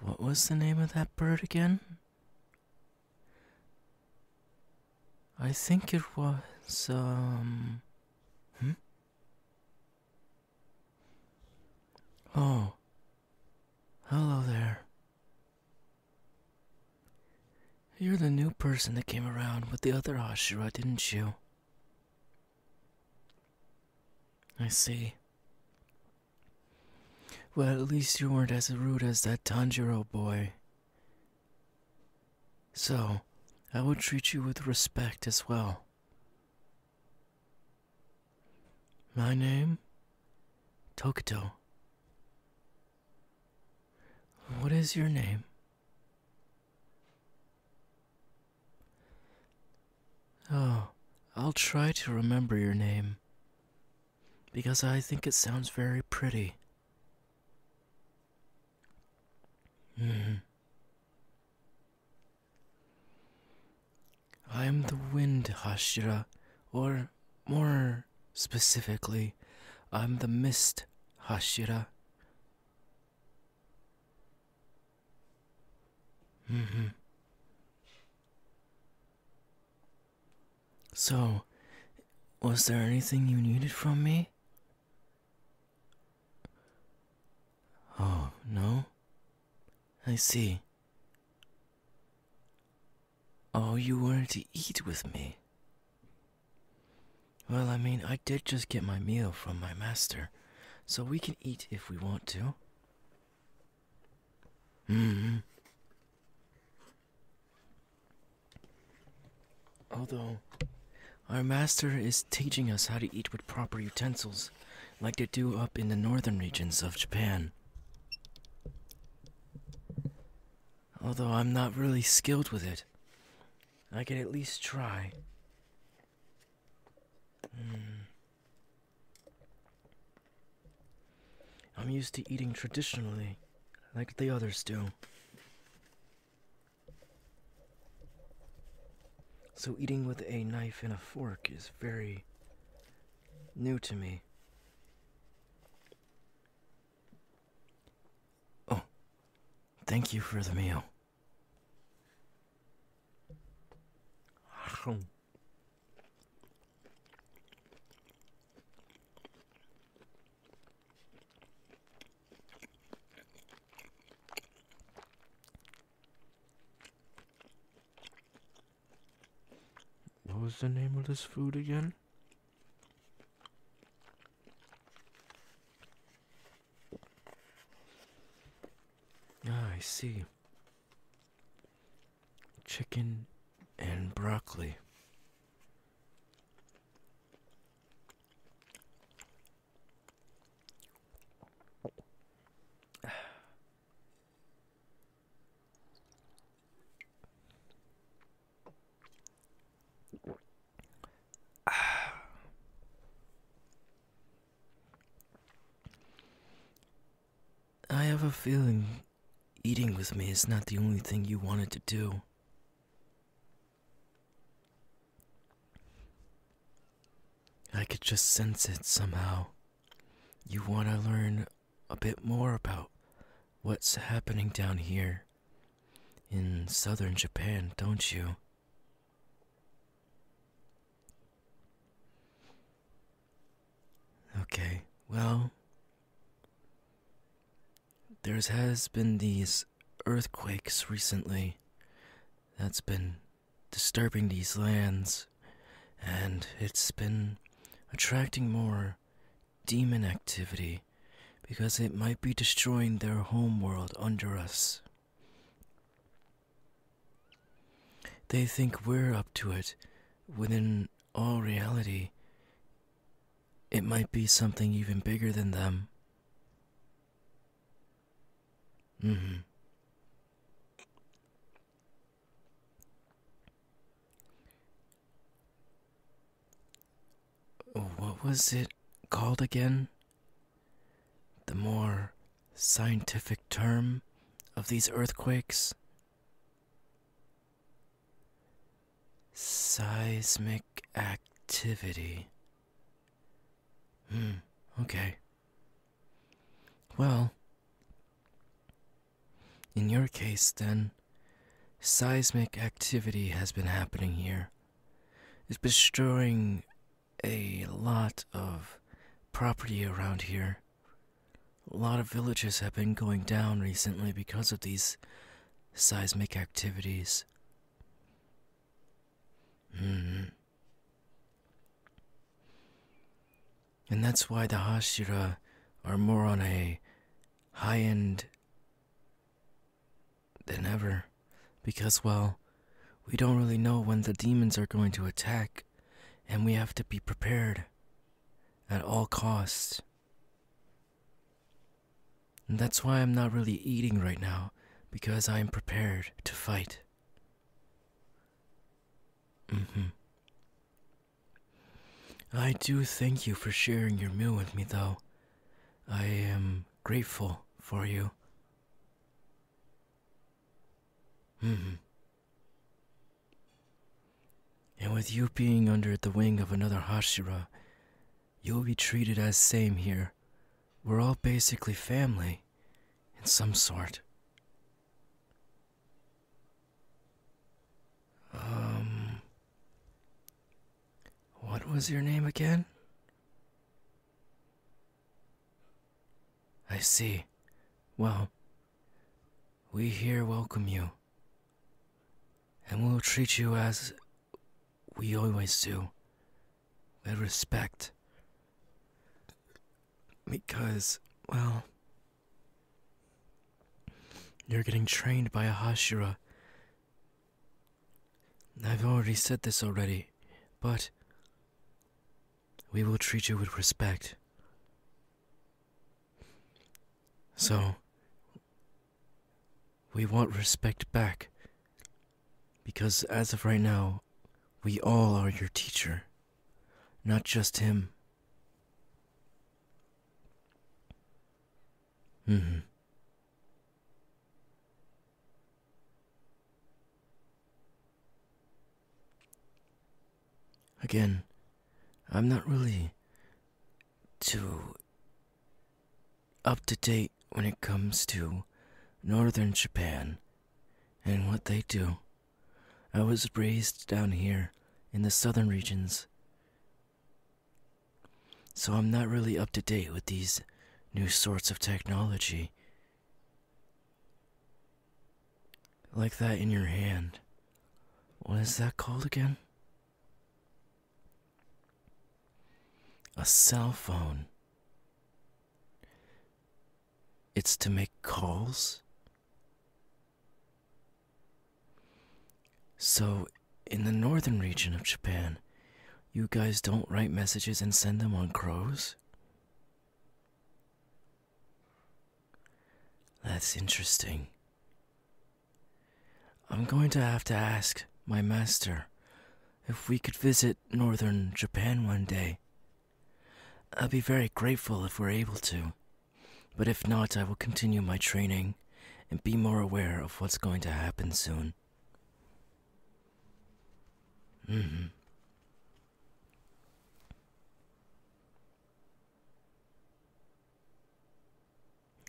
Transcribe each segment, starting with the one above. What was the name of that bird again? I think it was, Oh. Hello there. You're the new person that came around with the other Ashira, didn't you? I see. Well, at least you weren't as rude as that Tanjiro boy. So, I will treat you with respect as well. My name? Tokito. What is your name? Oh, I'll try to remember your name, because I think it sounds very pretty. I am the wind, Hashira, or more specifically, I'm the mist, Hashira. So, was there anything you needed from me? Oh, no? I see. Oh, you wanted to eat with me. Well, I mean, I did just get my meal from my master, so we can eat if we want to. Although, our master is teaching us how to eat with proper utensils, like they do up in the northern regions of Japan. Although I'm not really skilled with it, I can at least try. I'm used to eating traditionally, like the others do. So eating with a knife and a fork is very new to me. Oh, thank you for the meal. What was the name of this food again? Ah, I see. Chicken and broccoli. I have a feeling eating with me is not the only thing you wanted to do. I could just sense it somehow. You want to learn a bit more about what's happening down here in southern Japan, don't you? Okay, well, there has been these earthquakes recently that's been disturbing these lands, and it's been attracting more demon activity because it might be destroying their homeworld under us. They think we're up to it, when in all reality, it might be something even bigger than them. What was it called again? The more scientific term of these earthquakes? Seismic activity. Okay. Well, in your case then, seismic activity has been happening here. It's destroying a lot of property around here. A lot of villages have been going down recently because of these seismic activities. And that's why the Hashira are more on a high end than ever. Because, well, we don't really know when the demons are going to attack, and we have to be prepared at all costs. And that's why I'm not really eating right now, because I'm prepared to fight. I do thank you for sharing your meal with me, though. I am grateful for you. And with you being under the wing of another Hashira, you'll be treated as same here. We're all basically family, in some sort. What was your name again? I see. Well, we here welcome you. And we'll treat you as we always do. With respect. Because, well, you're getting trained by a Hashira. I've already said this already, but we will treat you with respect. So, we want respect back. Because as of right now, we all are your teacher. Not just him. Again, I'm not really too up to date when it comes to northern Japan and what they do. I was raised down here in the southern regions, so I'm not really up to date with these new sorts of technology. Like that in your hand. What is that called again? A cell phone. It's to make calls? So, in the northern region of Japan, you guys don't write messages and send them on crows? That's interesting. I'm going to have to ask my master if we could visit northern Japan one day. I'll be very grateful if we're able to, but if not, I will continue my training and be more aware of what's going to happen soon.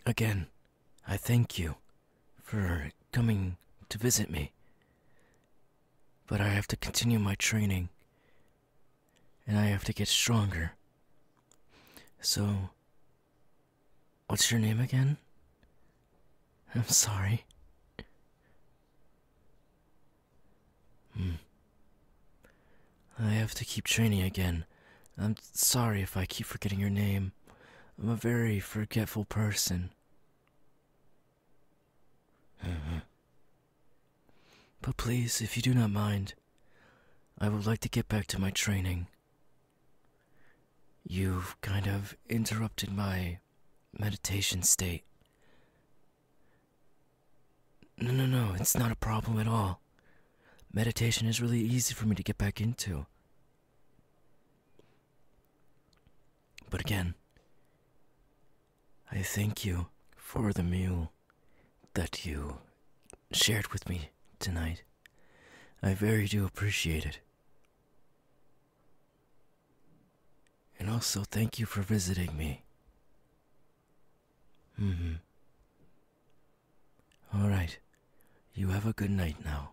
Again, I thank you for coming to visit me, but I have to continue my training, and I have to get stronger. So, what's your name again? I'm sorry. I have to keep training again. I'm sorry if I keep forgetting your name. I'm a very forgetful person. But please, if you do not mind, I would like to get back to my training. You've kind of interrupted my meditation state. No, it's not a problem at all. Meditation is really easy for me to get back into. But again, I thank you for the meal that you shared with me tonight. I very do appreciate it. And also thank you for visiting me. All right. You have a good night now.